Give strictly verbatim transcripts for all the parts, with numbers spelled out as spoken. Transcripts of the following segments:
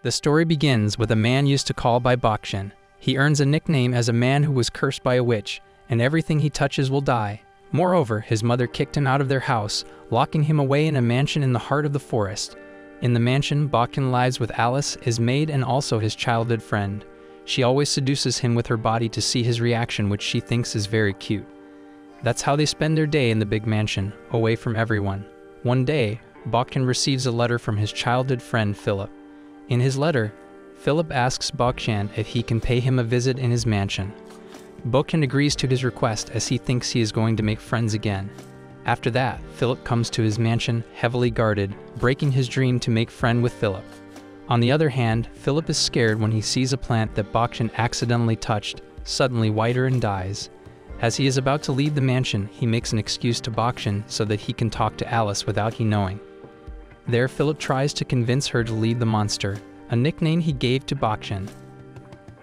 The story begins with a man used to call by Bakshin. He earns a nickname as a man who was cursed by a witch, and everything he touches will die. Moreover, his mother kicked him out of their house, locking him away in a mansion in the heart of the forest. In the mansion, Bocchan lives with Alice, his maid, and also his childhood friend. She always seduces him with her body to see his reaction, which she thinks is very cute. That's how they spend their day in the big mansion, away from everyone. One day, Bocchan receives a letter from his childhood friend Philip. In his letter, Philip asks Bocchan if he can pay him a visit in his mansion. Bocchan agrees to his request as he thinks he is going to make friends again. After that, Philip comes to his mansion, heavily guarded, breaking his dream to make friend with Philip. On the other hand, Philip is scared when he sees a plant that Bocchan accidentally touched, suddenly wither and dies. As he is about to leave the mansion, he makes an excuse to Bocchan so that he can talk to Alice without he knowing. There, Philip tries to convince her to leave the monster, a nickname he gave to Bocchan.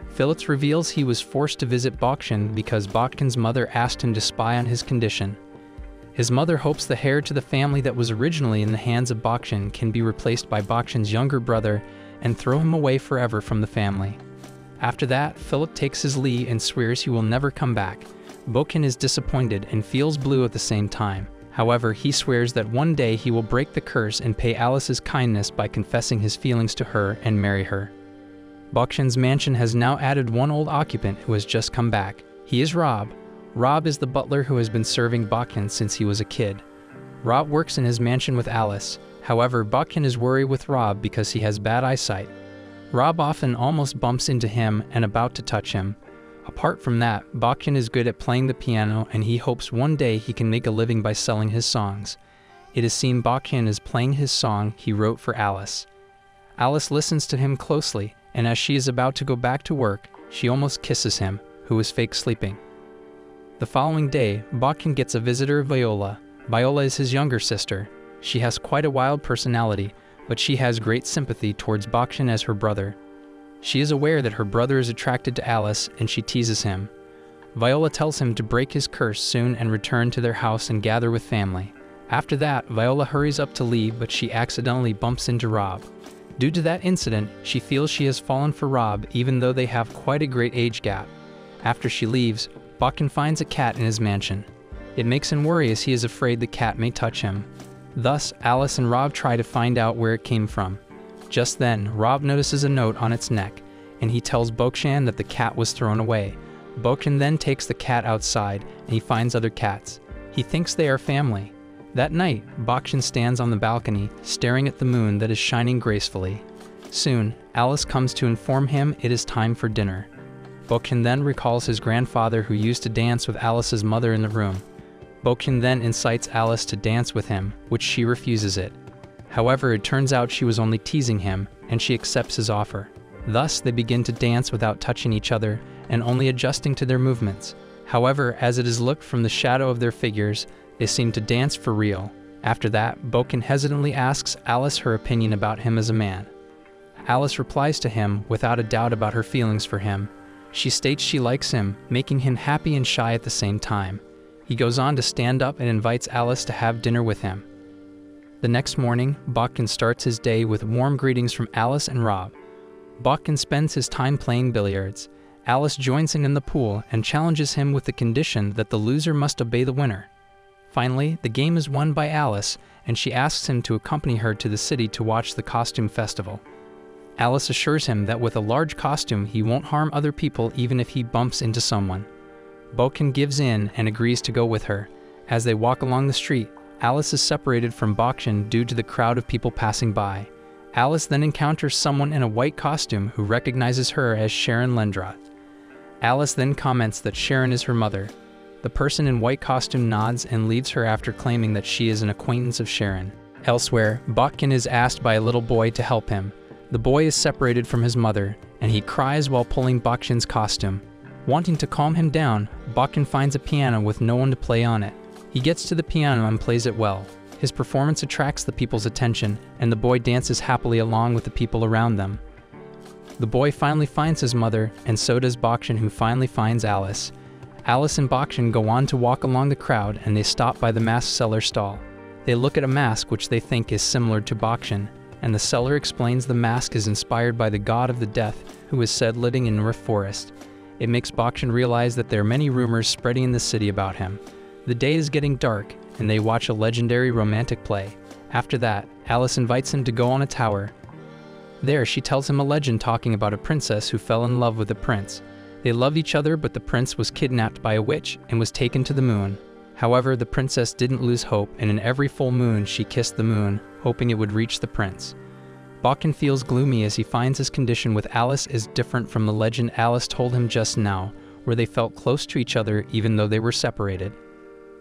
Philip reveals he was forced to visit Bocchan because Bocchan's mother asked him to spy on his condition. His mother hopes the heir to the family that was originally in the hands of Bocchan can be replaced by Bocchan's younger brother and throw him away forever from the family. After that, Philip takes his leave and swears he will never come back. Bocchan is disappointed and feels blue at the same time. However, he swears that one day he will break the curse and pay Alice's kindness by confessing his feelings to her and marry her. Bocchan's mansion has now added one old occupant who has just come back. He is Rob. Rob is the butler who has been serving Bocchan since he was a kid. Rob works in his mansion with Alice. However, Bocchan is worried with Rob because he has bad eyesight. Rob often almost bumps into him and about to touch him. Apart from that, Bocchan is good at playing the piano and he hopes one day he can make a living by selling his songs. It is seen Bocchan is playing his song he wrote for Alice. Alice listens to him closely, and as she is about to go back to work, she almost kisses him, who is fake sleeping. The following day, Bocchan gets a visitor, Viola. Viola is his younger sister. She has quite a wild personality, but she has great sympathy towards Bocchan as her brother. She is aware that her brother is attracted to Alice, and she teases him. Viola tells him to break his curse soon and return to their house and gather with family. After that, Viola hurries up to leave, but she accidentally bumps into Rob. Due to that incident, she feels she has fallen for Rob even though they have quite a great age gap. After she leaves, Bocchan finds a cat in his mansion. It makes him worry as he is afraid the cat may touch him. Thus, Alice and Rob try to find out where it came from. Just then, Rob notices a note on its neck, and he tells Bocchan that the cat was thrown away. Bocchan then takes the cat outside, and he finds other cats. He thinks they are family. That night, Bocchan stands on the balcony, staring at the moon that is shining gracefully. Soon, Alice comes to inform him it is time for dinner. Bocchan then recalls his grandfather who used to dance with Alice's mother in the room. Bocchan then incites Alice to dance with him, which she refuses it. However, it turns out she was only teasing him, and she accepts his offer. Thus, they begin to dance without touching each other, and only adjusting to their movements. However, as it is looked from the shadow of their figures, they seem to dance for real. After that, Bocchan hesitantly asks Alice her opinion about him as a man. Alice replies to him without a doubt about her feelings for him. She states she likes him, making him happy and shy at the same time. He goes on to stand up and invites Alice to have dinner with him. The next morning, Bocchan starts his day with warm greetings from Alice and Rob. Bocchan spends his time playing billiards. Alice joins him in the pool and challenges him with the condition that the loser must obey the winner. Finally, the game is won by Alice, and she asks him to accompany her to the city to watch the costume festival. Alice assures him that with a large costume he won't harm other people even if he bumps into someone. Bocchan gives in and agrees to go with her. As they walk along the street, Alice is separated from Bocchan due to the crowd of people passing by. Alice then encounters someone in a white costume who recognizes her as Sharon Lendroth. Alice then comments that Sharon is her mother. The person in white costume nods and leaves her after claiming that she is an acquaintance of Sharon. Elsewhere, Bocchan is asked by a little boy to help him. The boy is separated from his mother, and he cries while pulling Bocchan's costume. Wanting to calm him down, Bocchan finds a piano with no one to play on it. He gets to the piano and plays it well. His performance attracts the people's attention, and the boy dances happily along with the people around them. The boy finally finds his mother, and so does Bocchan, who finally finds Alice. Alice and Bocchan go on to walk along the crowd, and they stop by the mask seller stall. They look at a mask which they think is similar to Bocchan, and the seller explains the mask is inspired by the god of the death who is said living in Rift Forest. It makes Bocchan realize that there are many rumors spreading in the city about him. The day is getting dark, and they watch a legendary romantic play. After that, Alice invites him to go on a tower. There, she tells him a legend talking about a princess who fell in love with a prince. They loved each other, but the prince was kidnapped by a witch and was taken to the moon. However, the princess didn't lose hope, and in every full moon she kissed the moon, hoping it would reach the prince. Bocchan feels gloomy as he finds his condition with Alice is different from the legend Alice told him just now, where they felt close to each other even though they were separated.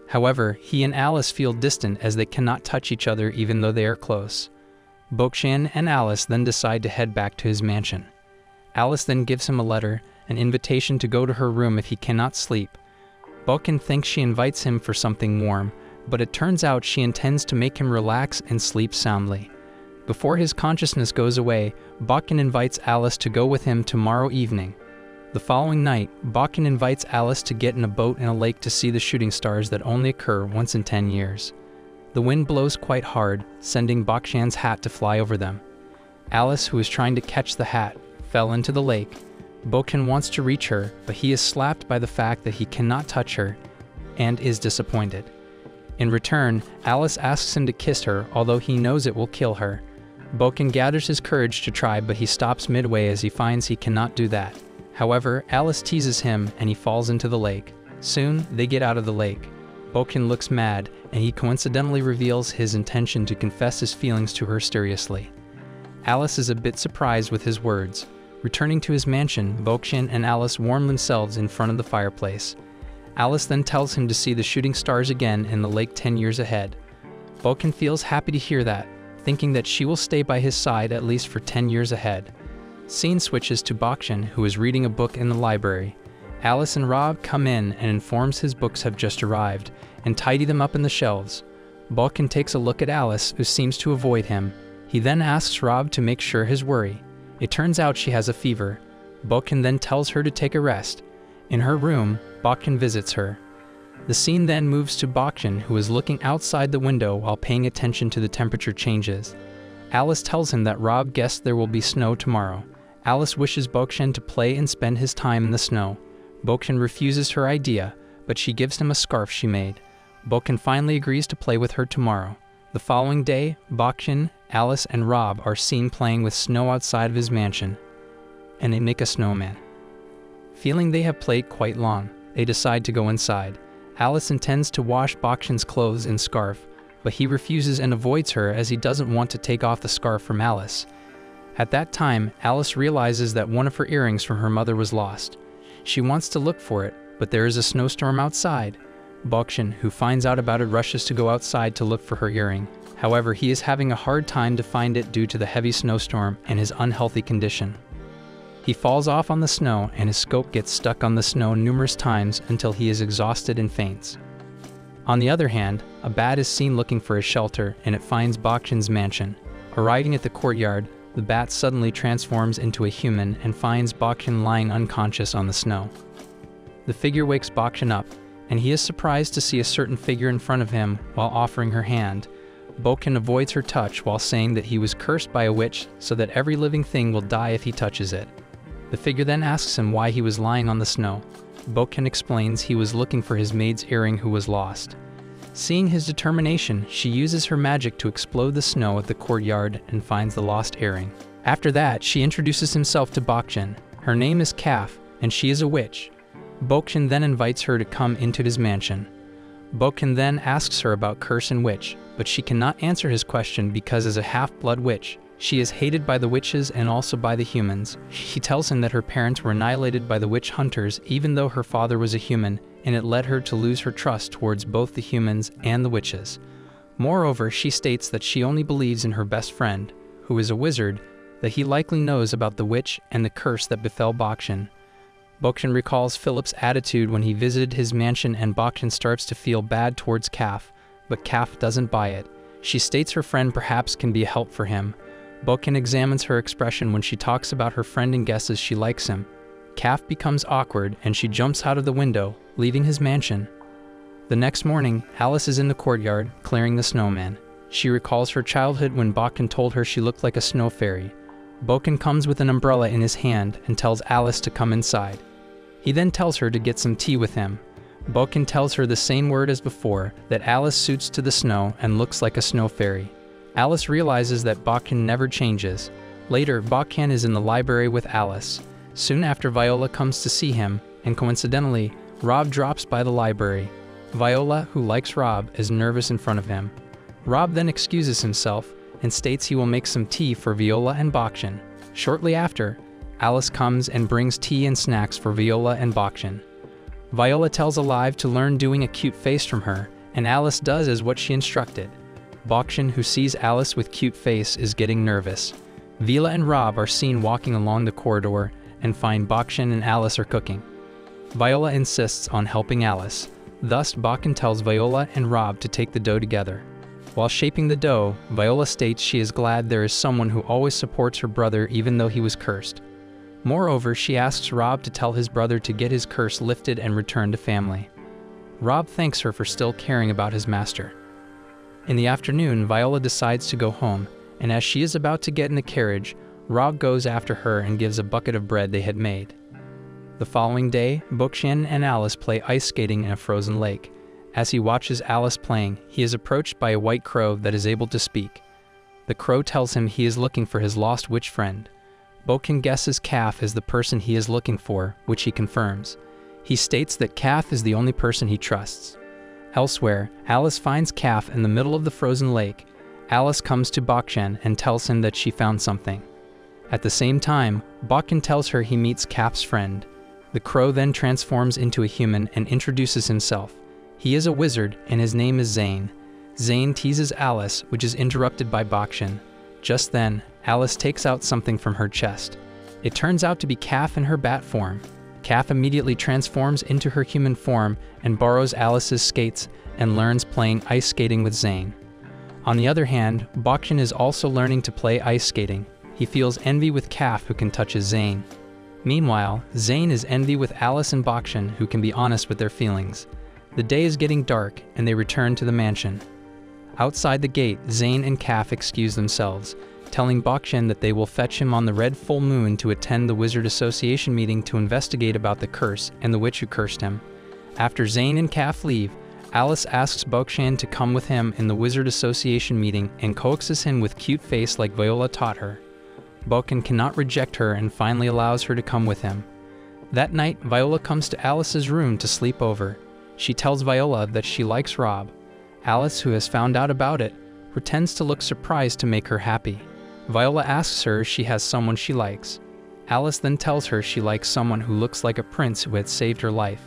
However, he and Alice feel distant as they cannot touch each other even though they are close. Bocchan and Alice then decide to head back to his mansion. Alice then gives him a letter, an invitation to go to her room if he cannot sleep. Bocchan thinks she invites him for something warm, but it turns out she intends to make him relax and sleep soundly. Before his consciousness goes away, Bocchan invites Alice to go with him tomorrow evening. The following night, Bocchan invites Alice to get in a boat in a lake to see the shooting stars that only occur once in ten years. The wind blows quite hard, sending Bocchan's hat to fly over them. Alice, who is trying to catch the hat, fell into the lake. Bocchan wants to reach her, but he is slapped by the fact that he cannot touch her and is disappointed. In return, Alice asks him to kiss her, although he knows it will kill her. Bocchan gathers his courage to try, but he stops midway as he finds he cannot do that. However, Alice teases him and he falls into the lake. Soon, they get out of the lake. Bocchan looks mad, and he coincidentally reveals his intention to confess his feelings to her seriously. Alice is a bit surprised with his words. Returning to his mansion, Bocchan and Alice warm themselves in front of the fireplace. Alice then tells him to see the shooting stars again in the lake ten years ahead. Bocchan feels happy to hear that, thinking that she will stay by his side at least for ten years ahead. Scene switches to Bocchan, who is reading a book in the library. Alice and Rob come in and informs his books have just arrived, and tidy them up in the shelves. Bocchan takes a look at Alice, who seems to avoid him. He then asks Rob to make sure his worry. It turns out she has a fever. Bocchan then tells her to take a rest. In her room, Bocchan visits her. The scene then moves to Bocchan, who is looking outside the window while paying attention to the temperature changes. Alice tells him that Rob guessed there will be snow tomorrow. Alice wishes Bocchan to play and spend his time in the snow. Bocchan refuses her idea, but she gives him a scarf she made. Bocchan finally agrees to play with her tomorrow. The following day, Bocchan, Alice, and Rob are seen playing with snow outside of his mansion, and they make a snowman. Feeling they have played quite long, they decide to go inside. Alice intends to wash Bocchan's clothes and scarf, but he refuses and avoids her as he doesn't want to take off the scarf from Alice. At that time, Alice realizes that one of her earrings from her mother was lost. She wants to look for it, but there is a snowstorm outside. Bocchan, who finds out about it, rushes to go outside to look for her earring. However, he is having a hard time to find it due to the heavy snowstorm and his unhealthy condition. He falls off on the snow, and his scope gets stuck on the snow numerous times until he is exhausted and faints. On the other hand, a bat is seen looking for a shelter, and it finds Bocchan's mansion. Arriving at the courtyard, the bat suddenly transforms into a human and finds Bocchan lying unconscious on the snow. The figure wakes Bocchan up, and he is surprised to see a certain figure in front of him while offering her hand. Bocchan avoids her touch while saying that he was cursed by a witch so that every living thing will die if he touches it. The figure then asks him why he was lying on the snow. Bocchan explains he was looking for his maid's earring who was lost. Seeing his determination, she uses her magic to explode the snow at the courtyard and finds the lost earring. After that, she introduces himself to Bocchan. Her name is Kaf, and she is a witch. Bocchan then invites her to come into his mansion. Bocchan then asks her about curse and witch, but she cannot answer his question because as a half-blood witch, she is hated by the witches and also by the humans. He tells him that her parents were annihilated by the witch hunters even though her father was a human, and it led her to lose her trust towards both the humans and the witches. Moreover, she states that she only believes in her best friend, who is a wizard, that he likely knows about the witch and the curse that befell Bocchan. Bocchan recalls Philip's attitude when he visited his mansion, and Bocchan starts to feel bad towards Kaf, but Kaf doesn't buy it. She states her friend perhaps can be a help for him. Bocchan examines her expression when she talks about her friend and guesses she likes him. Kaf becomes awkward and she jumps out of the window, leaving his mansion. The next morning, Alice is in the courtyard, clearing the snowman. She recalls her childhood when Bocchan told her she looked like a snow fairy. Bocchan comes with an umbrella in his hand and tells Alice to come inside. He then tells her to get some tea with him. Bocchan tells her the same word as before, that Alice suits to the snow and looks like a snow fairy. Alice realizes that Bocchan never changes. Later, Bocchan is in the library with Alice. Soon after, Viola comes to see him, and coincidentally, Rob drops by the library. Viola, who likes Rob, is nervous in front of him. Rob then excuses himself and states he will make some tea for Viola and Bocchan. Shortly after, Alice comes and brings tea and snacks for Viola and Bocchan. Viola tells Alive to learn doing a cute face from her, and Alice does as what she instructed. Bocchan, who sees Alice with cute face, is getting nervous. Viola and Rob are seen walking along the corridor and find Bocchan and Alice are cooking. Viola insists on helping Alice. Thus, Bocchan tells Viola and Rob to take the dough together. While shaping the dough, Viola states she is glad there is someone who always supports her brother even though he was cursed. Moreover, she asks Rob to tell his brother to get his curse lifted and return to family. Rob thanks her for still caring about his master. In the afternoon, Viola decides to go home, and as she is about to get in the carriage, Rob goes after her and gives a bucket of bread they had made. The following day, Bocchan and Alice play ice skating in a frozen lake. As he watches Alice playing, he is approached by a white crow that is able to speak. The crow tells him he is looking for his lost witch friend. Bocchan guesses Kaf is the person he is looking for, which he confirms. He states that Kaf is the only person he trusts. Elsewhere, Alice finds Kaf in the middle of the frozen lake. Alice comes to Bocchan and tells him that she found something. At the same time, Bocchan tells her he meets Kaf's friend. The crow then transforms into a human and introduces himself. He is a wizard, and his name is Zane. Zane teases Alice, which is interrupted by Bocchan. Just then, Alice takes out something from her chest. It turns out to be Kaf in her bat form. Kaf immediately transforms into her human form and borrows Alice's skates and learns playing ice skating with Zane. On the other hand, Bocchan is also learning to play ice skating. He feels envy with Kaf, who can touch his Zane. Meanwhile, Zane is envy with Alice and Bocchan, who can be honest with their feelings. The day is getting dark, and they return to the mansion. Outside the gate, Zane and Kaf excuse themselves, telling Bocchan that they will fetch him on the red full moon to attend the Wizard Association meeting to investigate about the curse and the witch who cursed him. After Zane and Kaf leave, Alice asks Bocchan to come with him in the Wizard Association meeting and coaxes him with cute face like Viola taught her. Bocchan cannot reject her and finally allows her to come with him. That night, Viola comes to Alice's room to sleep over. She tells Viola that she likes Rob. Alice, who has found out about it, pretends to look surprised to make her happy. Viola asks her if she has someone she likes. Alice then tells her she likes someone who looks like a prince who had saved her life.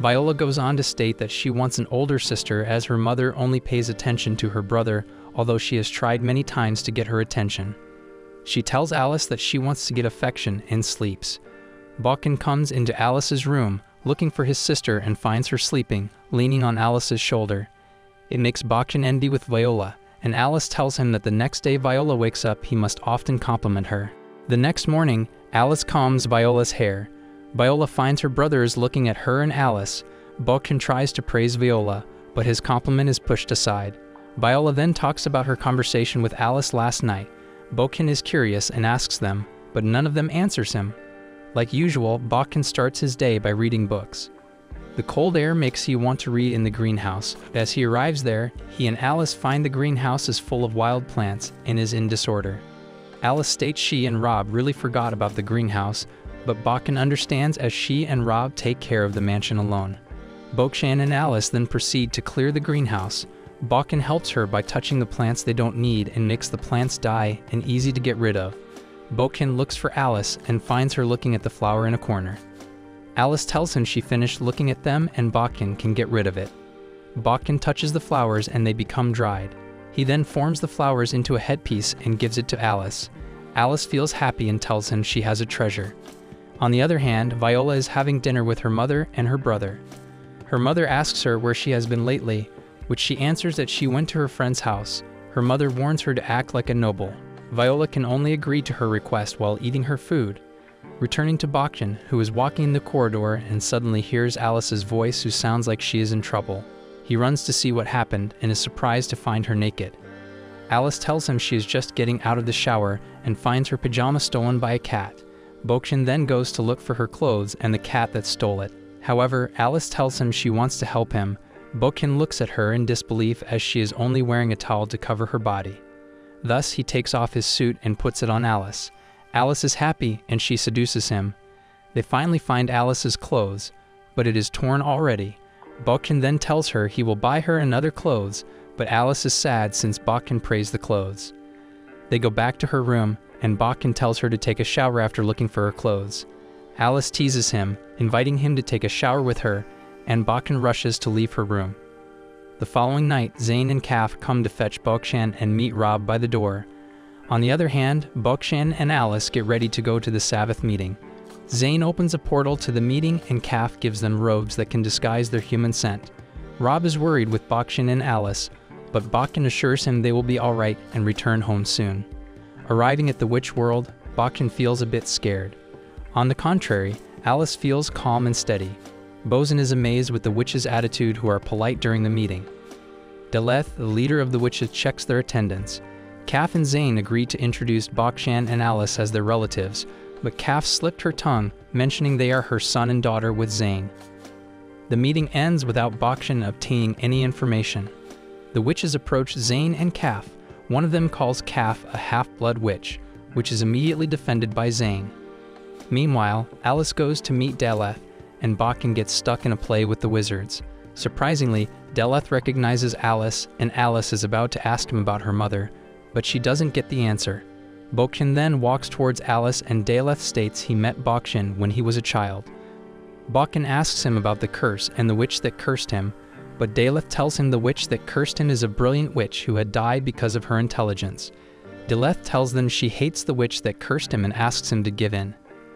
Viola goes on to state that she wants an older sister as her mother only pays attention to her brother, although she has tried many times to get her attention. She tells Alice that she wants to get affection and sleeps. Bocchan comes into Alice's room, looking for his sister, and finds her sleeping, leaning on Alice's shoulder. It makes Bocchan envy with Viola, and Alice tells him that the next day Viola wakes up, he must often compliment her. The next morning, Alice combs Viola's hair. Viola finds her brother is looking at her and Alice. Bocchan tries to praise Viola, but his compliment is pushed aside. Viola then talks about her conversation with Alice last night. Bocchan is curious and asks them, but none of them answers him. Like usual, Bocchan starts his day by reading books. The cold air makes you want to read in the greenhouse. As he arrives there, he and Alice find the greenhouse is full of wild plants and is in disorder. Alice states she and Rob really forgot about the greenhouse, but Bocchan understands as she and Rob take care of the mansion alone. Bocchan and Alice then proceed to clear the greenhouse. Bocchan helps her by touching the plants they don't need and makes the plants die and easy to get rid of. Bocchan looks for Alice and finds her looking at the flower in a corner. Alice tells him she finished looking at them and Bocchan can get rid of it. Bocchan touches the flowers and they become dried. He then forms the flowers into a headpiece and gives it to Alice. Alice feels happy and tells him she has a treasure. On the other hand, Viola is having dinner with her mother and her brother. Her mother asks her where she has been lately, which she answers that she went to her friend's house. Her mother warns her to act like a noble. Viola can only agree to her request while eating her food. Returning to Bocchan, who is walking in the corridor and suddenly hears Alice's voice, who sounds like she is in trouble. He runs to see what happened and is surprised to find her naked. Alice tells him she is just getting out of the shower and finds her pajama stolen by a cat. Bocchan then goes to look for her clothes and the cat that stole it. However, Alice tells him she wants to help him. Bocchan looks at her in disbelief as she is only wearing a towel to cover her body. Thus, he takes off his suit and puts it on Alice. Alice is happy and she seduces him. They finally find Alice's clothes, but it is torn already. Bocchan then tells her he will buy her another clothes, but Alice is sad since Bocchan praised the clothes. They go back to her room, and Bocchan tells her to take a shower after looking for her clothes. Alice teases him, inviting him to take a shower with her, and Bocchan rushes to leave her room. The following night, Zane and Kaf come to fetch Bocchan and meet Rob by the door. On the other hand, Bocchan and Alice get ready to go to the Sabbath meeting. Zane opens a portal to the meeting and Kaf gives them robes that can disguise their human scent. Rob is worried with Bocchan and Alice, but Bocchan assures him they will be alright and return home soon. Arriving at the witch world, Bocchan feels a bit scared. On the contrary, Alice feels calm and steady. Bocchan is amazed with the witches' attitude who are polite during the meeting. Daleth, the leader of the witches, checks their attendance. Kaf and Zane agree to introduce Bocchan and Alice as their relatives, but Kaf slipped her tongue, mentioning they are her son and daughter with Zane. The meeting ends without Bocchan obtaining any information. The witches approach Zane and Kaf. One of them calls Kaf a half-blood witch, which is immediately defended by Zane. Meanwhile, Alice goes to meet Daleth, and Bocchan gets stuck in a play with the wizards. Surprisingly, Daleth recognizes Alice, and Alice is about to ask him about her mother, but she doesn't get the answer. Bocchan then walks towards Alice and Daleth states he met Bocchan when he was a child. Bocchan asks him about the curse and the witch that cursed him, but Daleth tells him the witch that cursed him is a brilliant witch who had died because of her intelligence. Daleth tells them she hates the witch that cursed him and asks him to give in.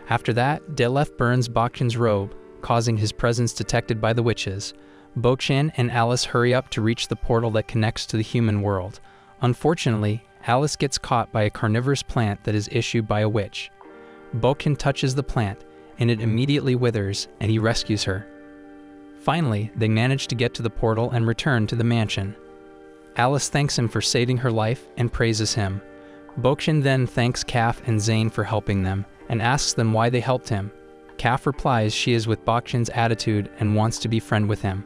After that, Daleth burns Bocchan's robe, causing his presence detected by the witches. Bocchan and Alice hurry up to reach the portal that connects to the human world. Unfortunately, Alice gets caught by a carnivorous plant that is issued by a witch. Bocchan touches the plant, and it immediately withers, and he rescues her. Finally, they manage to get to the portal and return to the mansion. Alice thanks him for saving her life and praises him. Bocchan then thanks Kaf and Zane for helping them, and asks them why they helped him. Kaf replies she is with Bocchan's attitude and wants to be friend with him.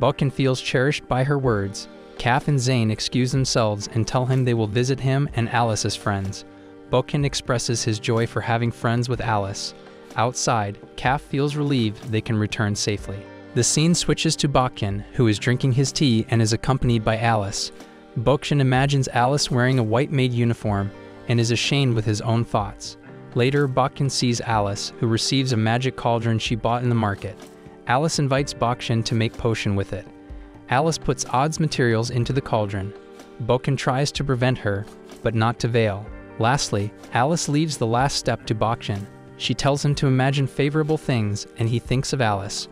Bocchan feels cherished by her words. Kaf and Zane excuse themselves and tell him they will visit him and Alice as friends. Bocchan expresses his joy for having friends with Alice. Outside, Kaf feels relieved they can return safely. The scene switches to Bocchan, who is drinking his tea and is accompanied by Alice. Bocchan imagines Alice wearing a white maid uniform and is ashamed with his own thoughts. Later, Bocchan sees Alice, who receives a magic cauldron she bought in the market. Alice invites Bocchan to make potion with it. Alice puts odds materials into the cauldron. Bocchan tries to prevent her, but not to veil. Lastly, Alice leaves the last step to Bocchan. She tells him to imagine favorable things, and he thinks of Alice.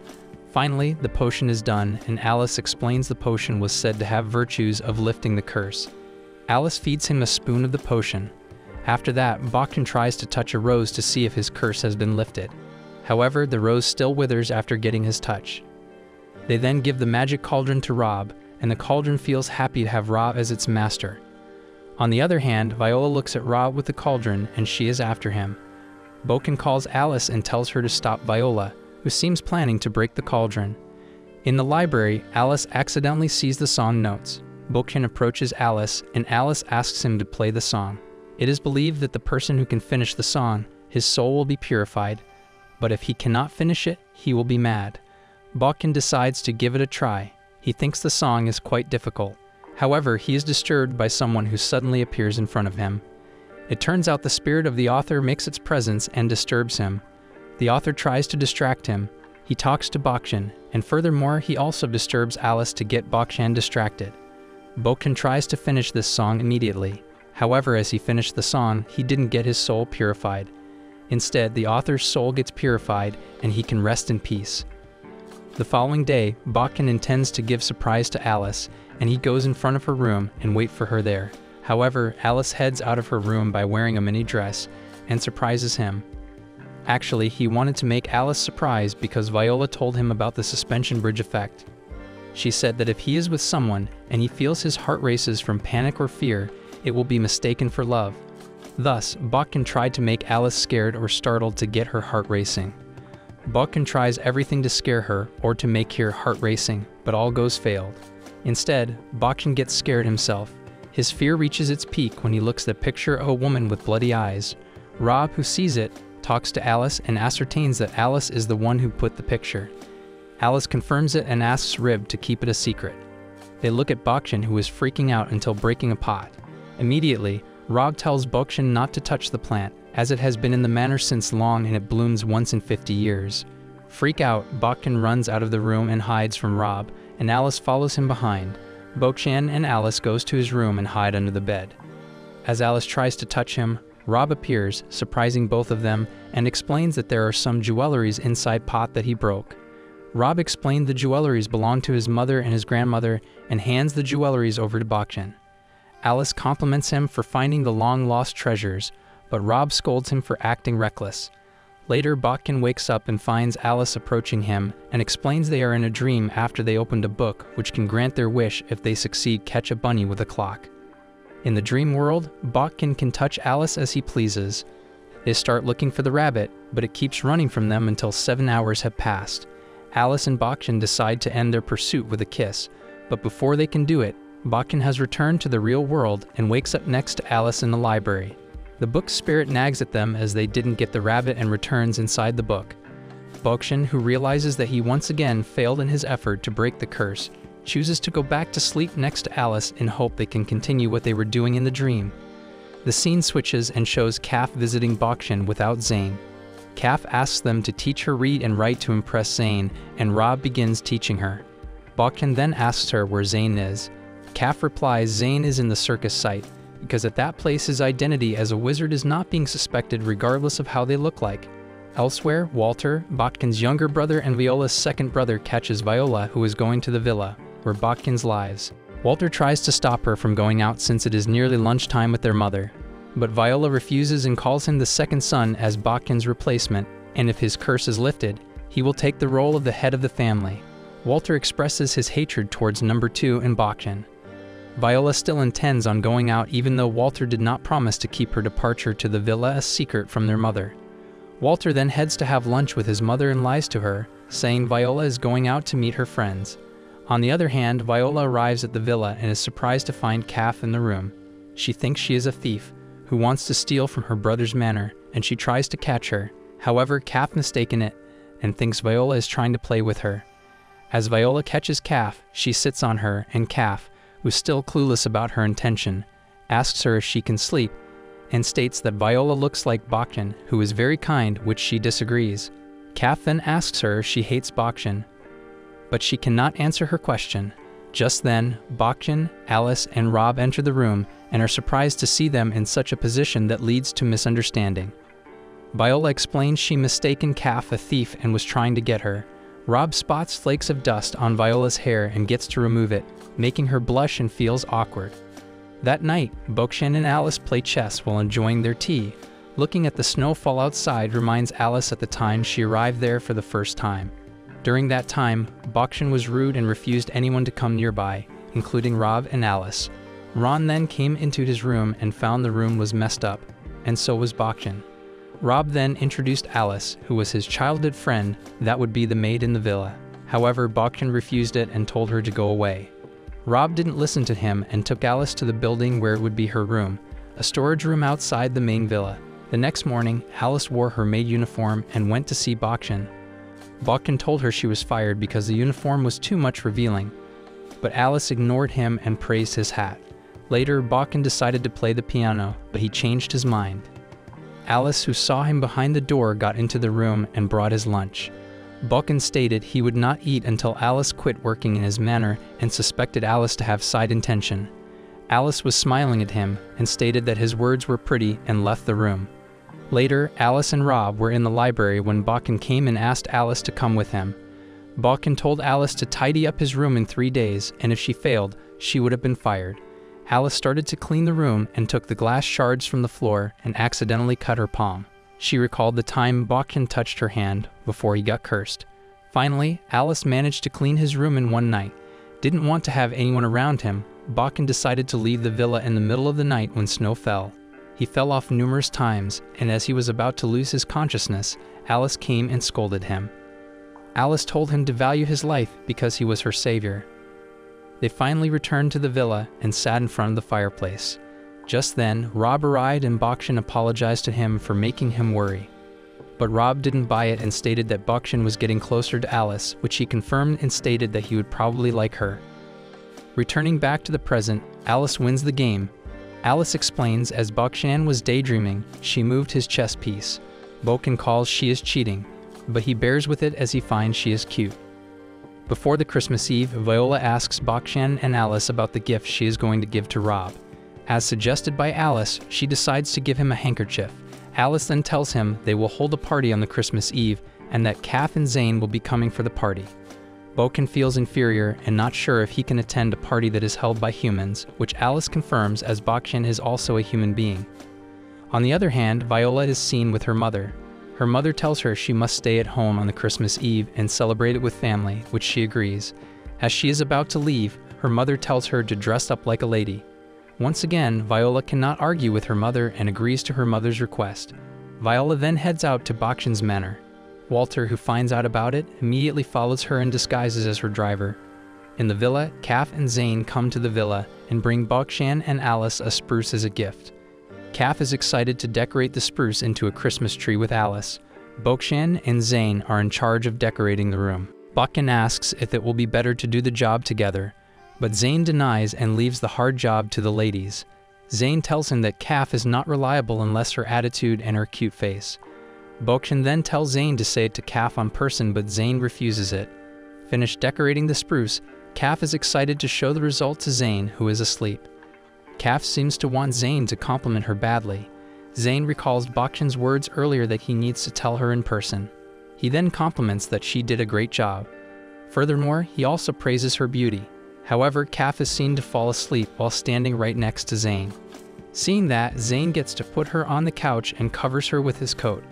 Finally, the potion is done, and Alice explains the potion was said to have virtues of lifting the curse. Alice feeds him a spoon of the potion. After that, Bocchan tries to touch a rose to see if his curse has been lifted. However, the rose still withers after getting his touch. They then give the magic cauldron to Rob, and the cauldron feels happy to have Rob as its master. On the other hand, Viola looks at Rob with the cauldron, and she is after him. Bocchan calls Alice and tells her to stop Viola, who seems planning to break the cauldron. In the library, Alice accidentally sees the song notes. Bocchan approaches Alice, and Alice asks him to play the song. It is believed that the person who can finish the song, his soul will be purified, but if he cannot finish it, he will be mad. Bocchan decides to give it a try. He thinks the song is quite difficult. However, he is disturbed by someone who suddenly appears in front of him. It turns out the spirit of the author makes its presence and disturbs him. The author tries to distract him. He talks to Bocchan, and furthermore, he also disturbs Alice to get Bocchan distracted. Bocchan tries to finish this song immediately. However, as he finished the song, he didn't get his soul purified. Instead, the author's soul gets purified, and he can rest in peace. The following day, Bocchan intends to give surprise to Alice, and he goes in front of her room and waits for her there. However, Alice heads out of her room by wearing a mini dress and surprises him. Actually, he wanted to make Alice surprised because Viola told him about the suspension bridge effect. She said that if he is with someone and he feels his heart races from panic or fear, it will be mistaken for love. Thus, Bocchan tried to make Alice scared or startled to get her heart racing. Bocchan tries everything to scare her or to make her heart racing, but all goes failed. Instead, Bocchan gets scared himself. His fear reaches its peak when he looks at a picture of a woman with bloody eyes. Rob, who sees it, talks to Alice and ascertains that Alice is the one who put the picture. Alice confirms it and asks Rib to keep it a secret. They look at Bocchan, who is freaking out until breaking a pot. Immediately, Rob tells Bocchan not to touch the plant, as it has been in the manor since long and it blooms once in fifty years. Freak out, Bocchan runs out of the room and hides from Rob, and Alice follows him behind. Bocchan and Alice goes to his room and hide under the bed. As Alice tries to touch him, Rob appears, surprising both of them, and explains that there are some jewelries inside pot that he broke. Rob explained the jewelries belong to his mother and his grandmother, and hands the jewelries over to Bocchan. Alice compliments him for finding the long-lost treasures, but Rob scolds him for acting reckless. Later, Bocchan wakes up and finds Alice approaching him and explains they are in a dream after they opened a book which can grant their wish if they succeed catch a bunny with a clock. In the dream world, Bocchan can touch Alice as he pleases. They start looking for the rabbit, but it keeps running from them until seven hours have passed. Alice and Bocchan decide to end their pursuit with a kiss, but before they can do it, Bocchan has returned to the real world and wakes up next to Alice in the library. The book's spirit nags at them as they didn't get the rabbit and returns inside the book. Bocchan, who realizes that he once again failed in his effort to break the curse, chooses to go back to sleep next to Alice in hope they can continue what they were doing in the dream. The scene switches and shows Kaf visiting Bocchan without Zane. Kaf asks them to teach her read and write to impress Zane, and Rob begins teaching her. Bocchan then asks her where Zane is. Kaf replies Zane is in the circus site, because at that place his identity as a wizard is not being suspected regardless of how they look like. Elsewhere, Walter, Bocchan's younger brother and Viola's second brother, catches Viola, who is going to the villa, where Bocchan lives. Walter tries to stop her from going out since it is nearly lunchtime with their mother, but Viola refuses and calls him the second son as Bocchan's replacement, and if his curse is lifted, he will take the role of the head of the family. Walter expresses his hatred towards number two and Bocchan. Viola still intends on going out even though Walter did not promise to keep her departure to the villa a secret from their mother. Walter then heads to have lunch with his mother and lies to her, saying Viola is going out to meet her friends. On the other hand, Viola arrives at the villa and is surprised to find Kaf in the room. She thinks she is a thief, who wants to steal from her brother's manor, and she tries to catch her. However, Kaf mistaken it, and thinks Viola is trying to play with her. As Viola catches Kaf, she sits on her, and Kaf, who's still clueless about her intention, asks her if she can sleep, and states that Viola looks like Bocchan, who is very kind, which she disagrees. Kaf then asks her if she hates Bocchan, but she cannot answer her question. Just then, Bocchan, Alice, and Rob enter the room and are surprised to see them in such a position that leads to misunderstanding. Viola explains she mistaken Kaf a thief and was trying to get her. Rob spots flakes of dust on Viola's hair and gets to remove it, making her blush and feels awkward. That night, Bocchan and Alice play chess while enjoying their tea. Looking at the snowfall outside reminds Alice at the time she arrived there for the first time. During that time, Bocchan was rude and refused anyone to come nearby, including Rob and Alice. Ron then came into his room and found the room was messed up, and so was Bocchan. Rob then introduced Alice, who was his childhood friend, that would be the maid in the villa. However, Bocchan refused it and told her to go away. Rob didn't listen to him and took Alice to the building where it would be her room, a storage room outside the main villa. The next morning, Alice wore her maid uniform and went to see Bocchan. Bocchan told her she was fired because the uniform was too much revealing, but Alice ignored him and praised his hat. Later, Bocchan decided to play the piano, but he changed his mind. Alice, who saw him behind the door, got into the room and brought his lunch. Bocchan stated he would not eat until Alice quit working in his manor and suspected Alice to have side intention. Alice was smiling at him and stated that his words were pretty and left the room. Later, Alice and Rob were in the library when Bocchan came and asked Alice to come with him. Bocchan told Alice to tidy up his room in three days, and if she failed, she would have been fired. Alice started to clean the room and took the glass shards from the floor and accidentally cut her palm. She recalled the time Bocchan touched her hand before he got cursed. Finally, Alice managed to clean his room in one night, didn't want to have anyone around him, Bocchan decided to leave the villa in the middle of the night when snow fell. He fell off numerous times, and as he was about to lose his consciousness, Alice came and scolded him. Alice told him to value his life because he was her savior. They finally returned to the villa and sat in front of the fireplace. Just then, Rob arrived and Bocchan apologized to him for making him worry. But Rob didn't buy it and stated that Bocchan was getting closer to Alice, which he confirmed and stated that he would probably like her. Returning back to the present, Alice wins the game. Alice explains as Bocchan was daydreaming, she moved his chess piece. Bocchan calls she is cheating, but he bears with it as he finds she is cute. Before the Christmas Eve, Viola asks Bocchan and Alice about the gift she is going to give to Rob. As suggested by Alice, she decides to give him a handkerchief. Alice then tells him they will hold a party on the Christmas Eve and that Kaf and Zane will be coming for the party. Bocchan feels inferior and not sure if he can attend a party that is held by humans, which Alice confirms as Bocchan is also a human being. On the other hand, Viola is seen with her mother. Her mother tells her she must stay at home on the Christmas Eve and celebrate it with family, which she agrees. As she is about to leave, her mother tells her to dress up like a lady. Once again, Viola cannot argue with her mother and agrees to her mother's request. Viola then heads out to Bakshin's manor. Walter, who finds out about it, immediately follows her and disguises as her driver. In the villa, Kaf and Zane come to the villa and bring Bocchan and Alice a spruce as a gift. Kaf is excited to decorate the spruce into a Christmas tree with Alice. Bocchan and Zane are in charge of decorating the room. Bocchan asks if it will be better to do the job together, but Zane denies and leaves the hard job to the ladies. Zane tells him that Kaf is not reliable unless her attitude and her cute face. Bocchan then tells Zane to say it to Kaf on person, but Zane refuses it. Finished decorating the spruce, Kaf is excited to show the result to Zane, who is asleep. Kaf seems to want Zane to compliment her badly. Zane recalls Bakshin's words earlier that he needs to tell her in person. He then compliments that she did a great job. Furthermore, he also praises her beauty. However, Kaf is seen to fall asleep while standing right next to Zane. Seeing that, Zane gets to put her on the couch and covers her with his coat.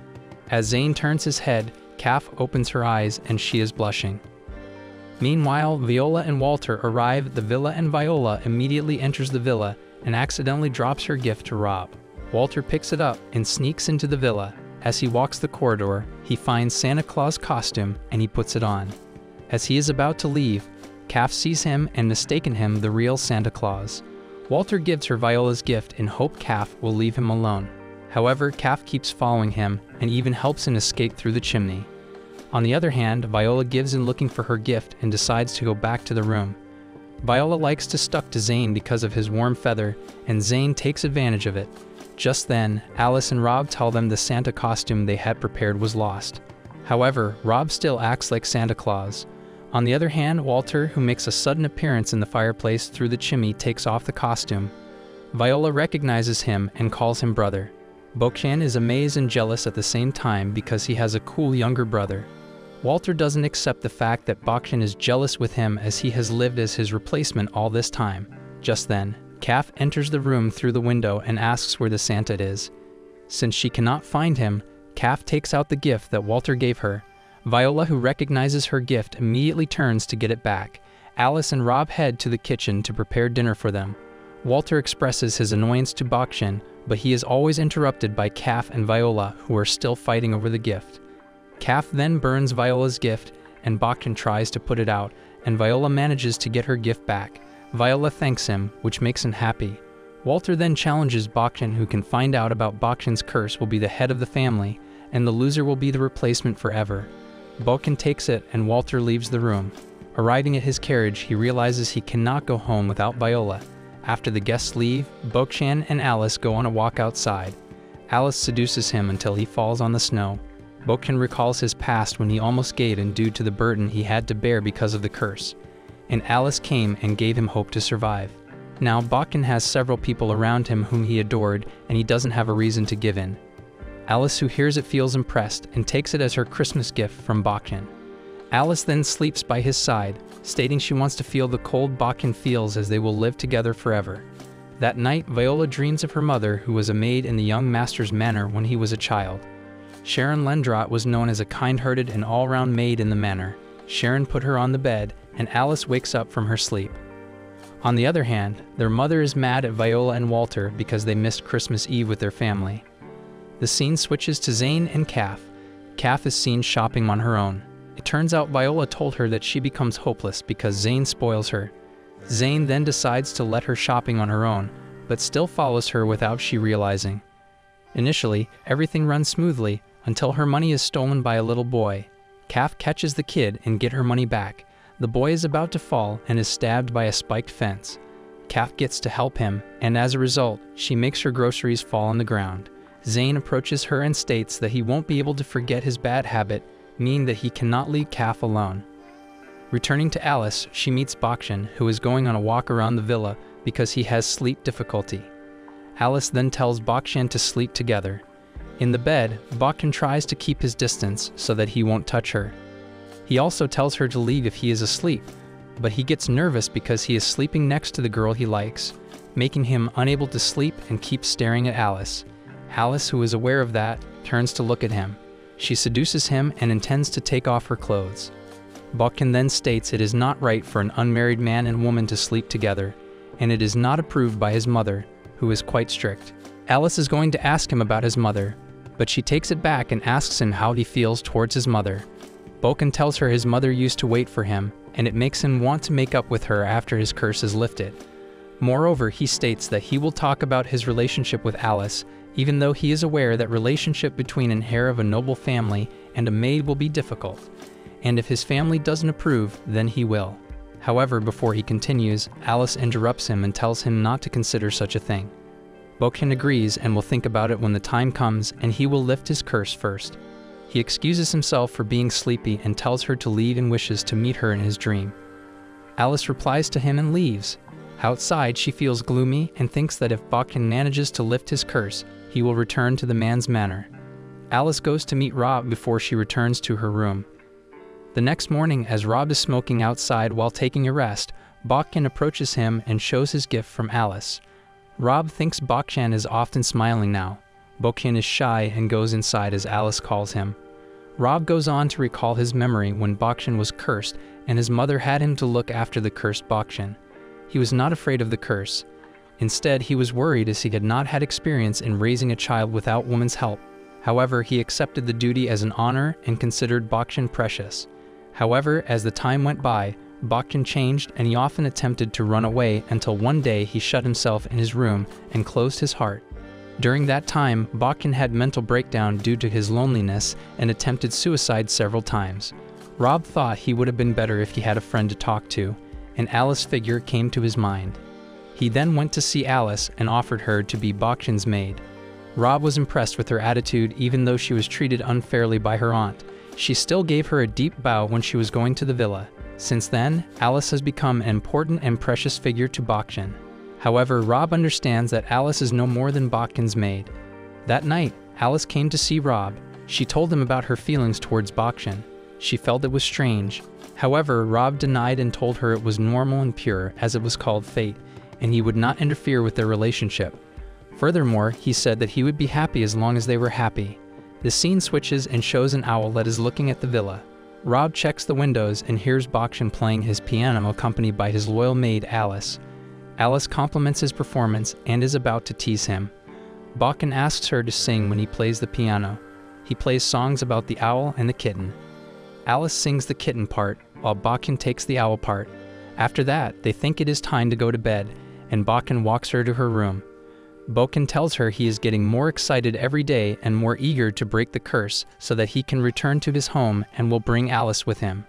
As Zane turns his head, Kaf opens her eyes and she is blushing. Meanwhile, Viola and Walter arrive at the villa and Viola immediately enters the villa and accidentally drops her gift to Rob. Walter picks it up and sneaks into the villa. As he walks the corridor, he finds Santa Claus' costume and he puts it on. As he is about to leave, Kaf sees him and mistaken him the real Santa Claus. Walter gives her Viola's gift in hope Kaf will leave him alone. However, Kaf keeps following him and even helps him escape through the chimney. On the other hand, Viola gives in looking for her gift and decides to go back to the room. Viola likes to stuck to Zane because of his warm feather, and Zane takes advantage of it. Just then, Alice and Rob tell them the Santa costume they had prepared was lost. However, Rob still acts like Santa Claus. On the other hand, Walter, who makes a sudden appearance in the fireplace through the chimney, takes off the costume. Viola recognizes him and calls him brother. Bocchan is amazed and jealous at the same time because he has a cool younger brother. Walter doesn't accept the fact that Bocchan is jealous with him as he has lived as his replacement all this time. Just then, Kaf enters the room through the window and asks where the Santa is. Since she cannot find him, Kaf takes out the gift that Walter gave her. Viola, who recognizes her gift, immediately turns to get it back. Alice and Rob head to the kitchen to prepare dinner for them. Walter expresses his annoyance to Bocchan, but he is always interrupted by Kaf and Viola, who are still fighting over the gift. Kaf then burns Viola's gift, and Bocchan tries to put it out, and Viola manages to get her gift back. Viola thanks him, which makes him happy. Walter then challenges Bocchan, who can find out about Bakshin's curse will be the head of the family, and the loser will be the replacement forever. Bocchan takes it, and Walter leaves the room. Arriving at his carriage, he realizes he cannot go home without Viola. After the guests leave, Bocchan and Alice go on a walk outside. Alice seduces him until he falls on the snow. Bocchan recalls his past when he almost gave in due to the burden he had to bear because of the curse, and Alice came and gave him hope to survive. Now Bocchan has several people around him whom he adored, and he doesn't have a reason to give in. Alice, who hears it, feels impressed and takes it as her Christmas gift from Bocchan. Alice then sleeps by his side, stating she wants to feel the cold Bocchan feels as they will live together forever. That night, Viola dreams of her mother, who was a maid in the young master's manor when he was a child. Sharon Lendroth was known as a kind-hearted and all-round maid in the manor. Sharon put her on the bed, and Alice wakes up from her sleep. On the other hand, their mother is mad at Viola and Walter because they missed Christmas Eve with their family. The scene switches to Zane and Kaf. Kaf is seen shopping on her own. It turns out Viola told her that she becomes hopeless because Zane spoils her. Zane then decides to let her shopping on her own, but still follows her without she realizing. Initially, everything runs smoothly until her money is stolen by a little boy. Kaf catches the kid and gets her money back. The boy is about to fall and is stabbed by a spiked fence. Kaf gets to help him, and as a result, she makes her groceries fall on the ground. Zane approaches her and states that he won't be able to forget his bad habit, meaning that he cannot leave Kaf alone. Returning to Alice, she meets Bakshin, who is going on a walk around the villa because he has sleep difficulty. Alice then tells Bakshin to sleep together. In the bed, Bocchan tries to keep his distance so that he won't touch her. He also tells her to leave if he is asleep, but he gets nervous because he is sleeping next to the girl he likes, making him unable to sleep and keeps staring at Alice. Alice, who is aware of that, turns to look at him. She seduces him and intends to take off her clothes. Bocchan then states it is not right for an unmarried man and woman to sleep together, and it is not approved by his mother, who is quite strict. Alice is going to ask him about his mother, but she takes it back and asks him how he feels towards his mother. Bocchan tells her his mother used to wait for him, and it makes him want to make up with her after his curse is lifted. Moreover, he states that he will talk about his relationship with Alice, even though he is aware that relationship between an heir of a noble family and a maid will be difficult, and if his family doesn't approve, then he will. However, before he continues, Alice interrupts him and tells him not to consider such a thing. Bocchan agrees and will think about it when the time comes, and he will lift his curse first. He excuses himself for being sleepy and tells her to leave and wishes to meet her in his dream. Alice replies to him and leaves. Outside, she feels gloomy and thinks that if Bocchan manages to lift his curse, he will return to the man's manor. Alice goes to meet Rob before she returns to her room. The next morning, as Rob is smoking outside while taking a rest, Bocchan approaches him and shows his gift from Alice. Rob thinks Bocchan is often smiling now. Bocchan is shy and goes inside as Alice calls him. Rob goes on to recall his memory when Bocchan was cursed and his mother had him to look after the cursed Bocchan. He was not afraid of the curse. Instead, he was worried as he had not had experience in raising a child without woman's help. However, he accepted the duty as an honor and considered Bocchan precious. However, as the time went by, Bocchan changed and he often attempted to run away until one day he shut himself in his room and closed his heart. During that time, Bocchan had mental breakdown due to his loneliness and attempted suicide several times. Rob thought he would have been better if he had a friend to talk to, and Alice's figure came to his mind. He then went to see Alice and offered her to be Bocchan's maid. Rob was impressed with her attitude even though she was treated unfairly by her aunt. She still gave her a deep bow when she was going to the villa. Since then, Alice has become an important and precious figure to Bocchan. However, Rob understands that Alice is no more than Bocchan's maid. That night, Alice came to see Rob. She told him about her feelings towards Bocchan. She felt it was strange. However, Rob denied and told her it was normal and pure, as it was called fate, and he would not interfere with their relationship. Furthermore, he said that he would be happy as long as they were happy. The scene switches and shows an owl that is looking at the villa. Rob checks the windows and hears Bocchan playing his piano accompanied by his loyal maid Alice. Alice compliments his performance and is about to tease him. Bocchan asks her to sing when he plays the piano. He plays songs about the owl and the kitten. Alice sings the kitten part, while Bocchan takes the owl part. After that, they think it is time to go to bed, and Bocchan walks her to her room. Bocchan tells her he is getting more excited every day and more eager to break the curse so that he can return to his home and will bring Alice with him.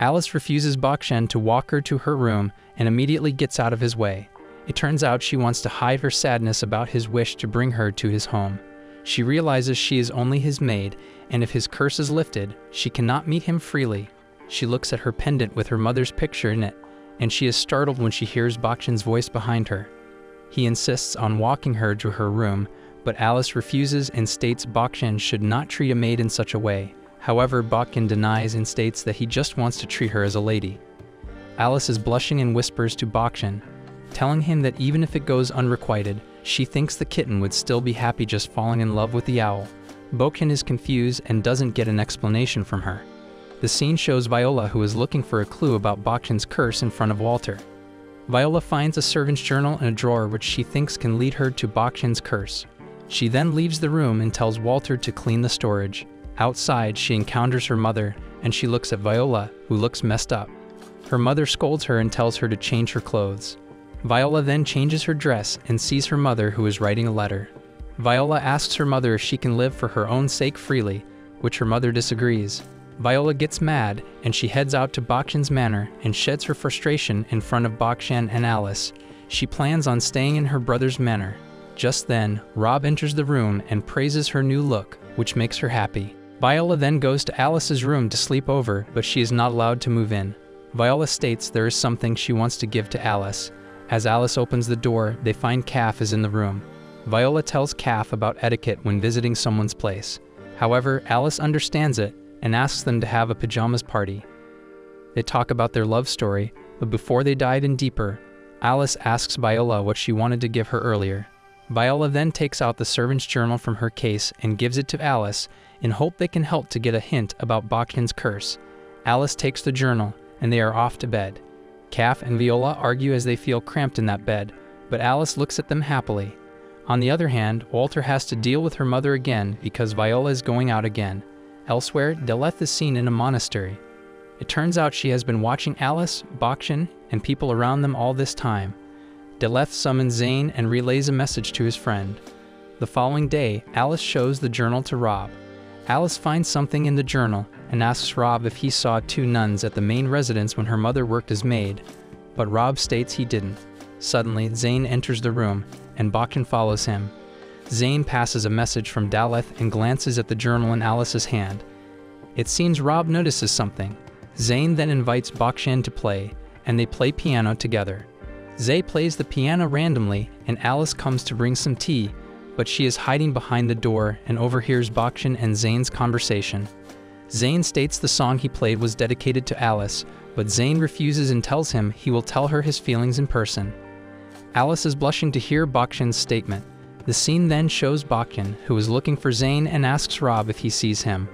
Alice refuses Bocchan to walk her to her room and immediately gets out of his way. It turns out she wants to hide her sadness about his wish to bring her to his home. She realizes she is only his maid, and if his curse is lifted, she cannot meet him freely. She looks at her pendant with her mother's picture in it, and she is startled when she hears Bocchan's voice behind her. He insists on walking her to her room, but Alice refuses and states Bocchan should not treat a maid in such a way. However, Bocchan denies and states that he just wants to treat her as a lady. Alice is blushing and whispers to Bocchan, telling him that even if it goes unrequited, she thinks the kitten would still be happy just falling in love with the owl. Bocchan is confused and doesn't get an explanation from her. The scene shows Viola, who is looking for a clue about Bocchan's curse in front of Walter. Viola finds a servant's journal in a drawer which she thinks can lead her to Bakshin's curse. She then leaves the room and tells Walter to clean the storage. Outside, she encounters her mother, and she looks at Viola, who looks messed up. Her mother scolds her and tells her to change her clothes. Viola then changes her dress and sees her mother, who is writing a letter. Viola asks her mother if she can live for her own sake freely, which her mother disagrees. Viola gets mad, and she heads out to Bakshan's manor and sheds her frustration in front of Bocchan and Alice. She plans on staying in her brother's manor. Just then, Rob enters the room and praises her new look, which makes her happy. Viola then goes to Alice's room to sleep over, but she is not allowed to move in. Viola states there is something she wants to give to Alice. As Alice opens the door, they find Kaf is in the room. Viola tells Kaf about etiquette when visiting someone's place. However, Alice understands it and asks them to have a pajamas party. They talk about their love story, but before they dive in deeper, Alice asks Viola what she wanted to give her earlier. Viola then takes out the servant's journal from her case and gives it to Alice in hope they can help to get a hint about Bakshin's curse. Alice takes the journal, and they are off to bed. Kaf and Viola argue as they feel cramped in that bed, but Alice looks at them happily. On the other hand, Walter has to deal with her mother again because Viola is going out again. Elsewhere, Daleth is seen in a monastery. It turns out she has been watching Alice, Bocchan, and people around them all this time. Daleth summons Zane and relays a message to his friend. The following day, Alice shows the journal to Rob. Alice finds something in the journal and asks Rob if he saw two nuns at the main residence when her mother worked as maid, but Rob states he didn't. Suddenly, Zane enters the room, and Bocchan follows him. Zane passes a message from Daleth and glances at the journal in Alice's hand. It seems Rob notices something. Zane then invites Bocchan to play, and they play piano together. Zay plays the piano randomly, and Alice comes to bring some tea, but she is hiding behind the door and overhears Bocchan and Zane's conversation. Zane states the song he played was dedicated to Alice, but Zane refuses and tells him he will tell her his feelings in person. Alice is blushing to hear Bakshin's statement. The scene then shows Bocchan, who is looking for Zane and asks Rob if he sees him.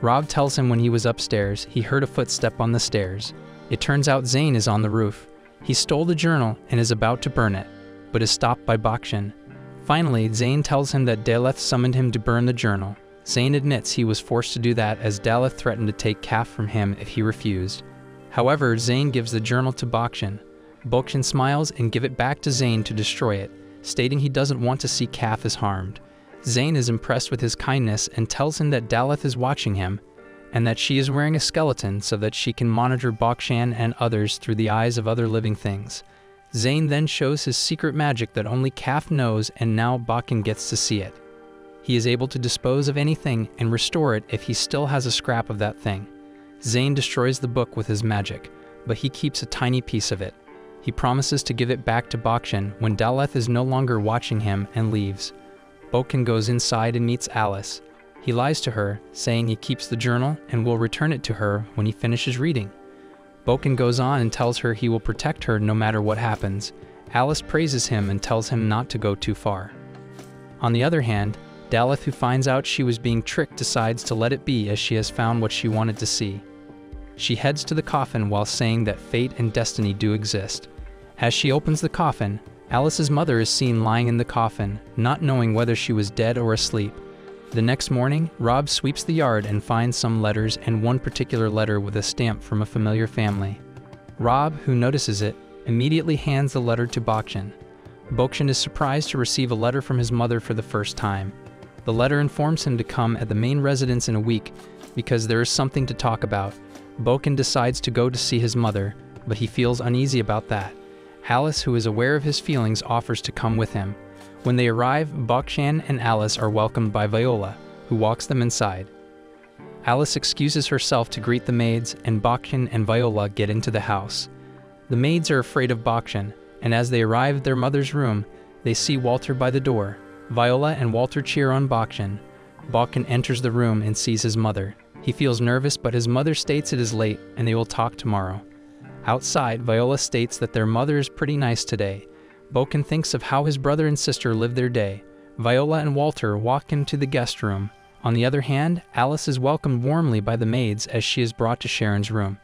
Rob tells him when he was upstairs, he heard a footstep on the stairs. It turns out Zane is on the roof. He stole the journal and is about to burn it, but is stopped by Bocchan. Finally, Zane tells him that Daleth summoned him to burn the journal. Zane admits he was forced to do that as Daleth threatened to take Kaf from him if he refused. However, Zane gives the journal to Bocchan. Bocchan smiles and gives it back to Zane to destroy it, stating he doesn't want to see Kaf is harmed. Zane is impressed with his kindness and tells him that Daleth is watching him, and that she is wearing a skeleton so that she can monitor Bocchan and others through the eyes of other living things. Zane then shows his secret magic that only Kaf knows, and now Bocchan gets to see it. He is able to dispose of anything and restore it if he still has a scrap of that thing. Zane destroys the book with his magic, but he keeps a tiny piece of it. He promises to give it back to Bocchan when Daleth is no longer watching him and leaves. Bocchan goes inside and meets Alice. He lies to her, saying he keeps the journal and will return it to her when he finishes reading. Bocchan goes on and tells her he will protect her no matter what happens. Alice praises him and tells him not to go too far. On the other hand, Daleth, who finds out she was being tricked, decides to let it be as she has found what she wanted to see. She heads to the coffin while saying that fate and destiny do exist. As she opens the coffin, Alice's mother is seen lying in the coffin, not knowing whether she was dead or asleep. The next morning, Rob sweeps the yard and finds some letters and one particular letter with a stamp from a familiar family. Rob, who notices it, immediately hands the letter to Bocchan. Bocchan is surprised to receive a letter from his mother for the first time. The letter informs him to come at the main residence in a week because there is something to talk about. Bocchan decides to go to see his mother, but he feels uneasy about that. Alice, who is aware of his feelings, offers to come with him. When they arrive, Bocchan and Alice are welcomed by Viola, who walks them inside. Alice excuses herself to greet the maids, and Bocchan and Viola get into the house. The maids are afraid of Bocchan, and as they arrive at their mother's room, they see Walter by the door. Viola and Walter cheer on Bocchan. Bocchan enters the room and sees his mother. He feels nervous, but his mother states it is late and they will talk tomorrow. Outside, Viola states that their mother is pretty nice today. Bocchan thinks of how his brother and sister live their day. Viola and Walter walk into the guest room. On the other hand, Alice is welcomed warmly by the maids as she is brought to Sharon's room.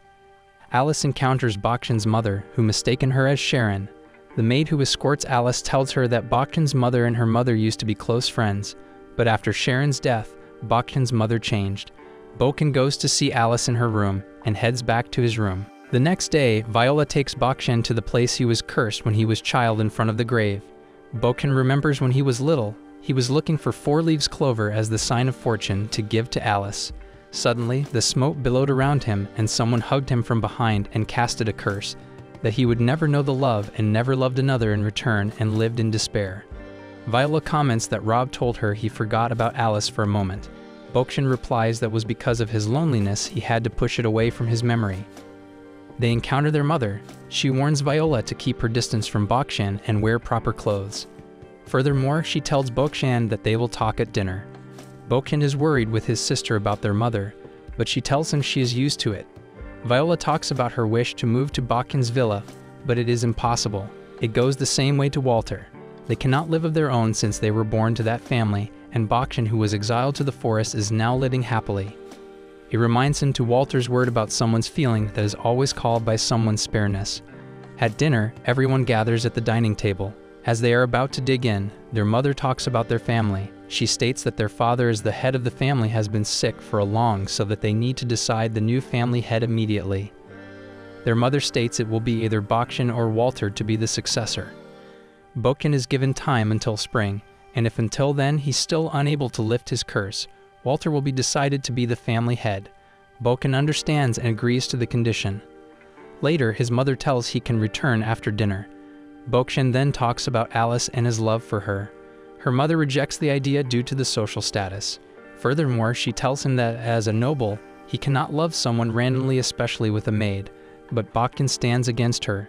Alice encounters Bakshin's mother, who mistaken her as Sharon. The maid who escorts Alice tells her that Bakshin's mother and her mother used to be close friends, but after Sharon's death, Bakshin's mother changed. Bocchan goes to see Alice in her room and heads back to his room. The next day, Viola takes Bocchan to the place he was cursed when he was child in front of the grave. Bocchan remembers when he was little, he was looking for four leaves clover as the sign of fortune to give to Alice. Suddenly, the smoke billowed around him and someone hugged him from behind and casted a curse, that he would never know the love and never loved another in return and lived in despair. Viola comments that Rob told her he forgot about Alice for a moment. Bocchan replies that was because of his loneliness he had to push it away from his memory. They encounter their mother. She warns Viola to keep her distance from Bocchan and wear proper clothes. Furthermore, she tells Bocchan that they will talk at dinner. Bocchan is worried with his sister about their mother, but she tells him she is used to it. Viola talks about her wish to move to Bocchan's villa, but it is impossible. It goes the same way to Walter. They cannot live of their own since they were born to that family, and Bocchan, who was exiled to the forest, is now living happily. It reminds him to Walter's word about someone's feeling that is always called by someone's spareness. At dinner, everyone gathers at the dining table. As they are about to dig in, their mother talks about their family. She states that their father as the head of the family has been sick for a long so that they need to decide the new family head immediately. Their mother states it will be either Bocchan or Walter to be the successor. Bocchan is given time until spring, and if until then he's still unable to lift his curse, Walter will be decided to be the family head. Bocchan understands and agrees to the condition. Later, his mother tells he can return after dinner. Bocchan then talks about Alice and his love for her. Her mother rejects the idea due to the social status. Furthermore, she tells him that as a noble, he cannot love someone randomly, especially with a maid, but Bocchan stands against her.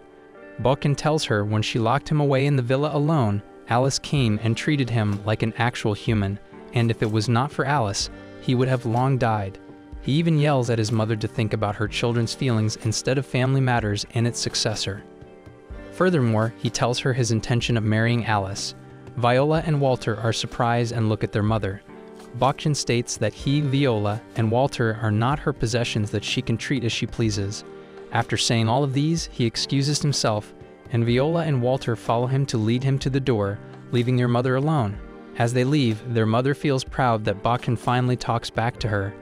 Bocchan tells her when she locked him away in the villa alone, Alice came and treated him like an actual human, and if it was not for Alice, he would have long died. He even yells at his mother to think about her children's feelings instead of family matters and its successor. Furthermore, he tells her his intention of marrying Alice. Viola and Walter are surprised and look at their mother. Bocchan states that he, Viola, and Walter are not her possessions that she can treat as she pleases. After saying all of these, he excuses himself, and Viola and Walter follow him to lead him to the door, leaving their mother alone. As they leave, their mother feels proud that Bocchan finally talks back to her.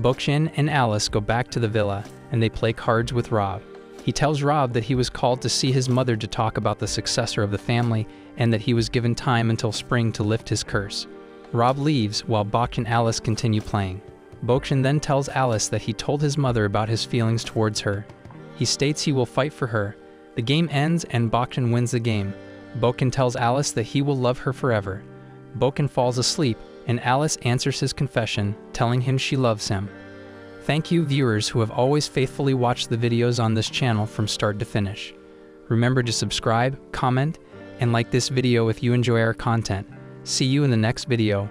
Bocchan and Alice go back to the villa, and they play cards with Rob. He tells Rob that he was called to see his mother to talk about the successor of the family, and that he was given time until spring to lift his curse. Rob leaves while Bocchan and Alice continue playing. Bocchan then tells Alice that he told his mother about his feelings towards her. He states he will fight for her. The game ends and Bocchan wins the game. Bocchan tells Alice that he will love her forever. Bocchan falls asleep, and Alice answers his confession, telling him she loves him. Thank you, viewers who have always faithfully watched the videos on this channel from start to finish. Remember to subscribe, comment, and like this video if you enjoy our content. See you in the next video.